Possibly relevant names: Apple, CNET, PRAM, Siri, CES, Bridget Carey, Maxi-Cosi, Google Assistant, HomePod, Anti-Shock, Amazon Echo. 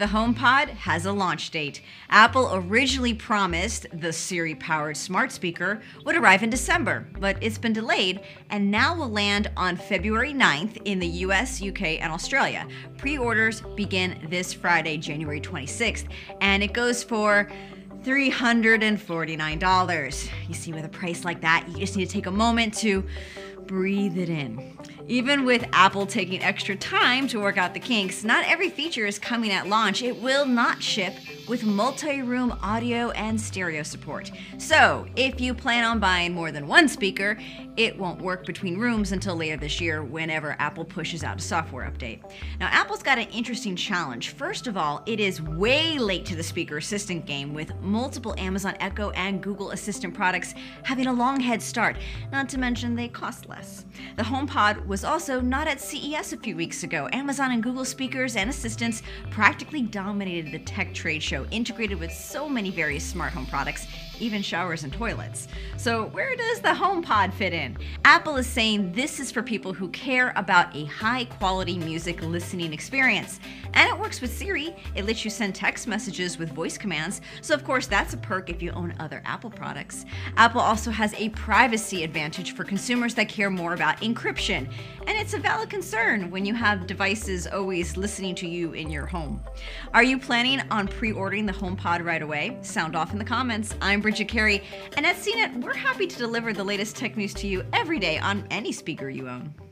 The HomePod has a launch date. Apple originally promised the Siri-powered smart speaker would arrive in December, but it's been delayed and now will land on February 9th in the US, UK, and Australia. Pre-orders begin this Friday, January 26th, and it goes for $349. You see, with a price like that, you just need to take a moment to breathe it in. Even with Apple taking extra time to work out the kinks, not every feature is coming at launch. It will not ship with multi-room audio and stereo support. So if you plan on buying more than one speaker, it won't work between rooms until later this year, whenever Apple pushes out a software update. Now, Apple's got an interesting challenge. First of all, it is way late to the speaker assistant game, with multiple Amazon Echo and Google Assistant products having a long head start, not to mention they cost less. The HomePod was also not at CES a few weeks ago. Amazon and Google speakers and assistants practically dominated the tech trade show, integrated with so many various smart home products, even showers and toilets. So where does the HomePod fit in? Apple is saying this is for people who care about a high-quality music listening experience. And it works with Siri. It lets you send text messages with voice commands. So of course, that's a perk if you own other Apple products. Apple also has a privacy advantage for consumers that care more about encryption. And it's a valid concern when you have devices always listening to you in your home. Are you planning on pre-ordering the HomePod right away? Sound off in the comments. I'm Bridget Carey, and at CNET, we're happy to deliver the latest tech news to you every day on any speaker you own.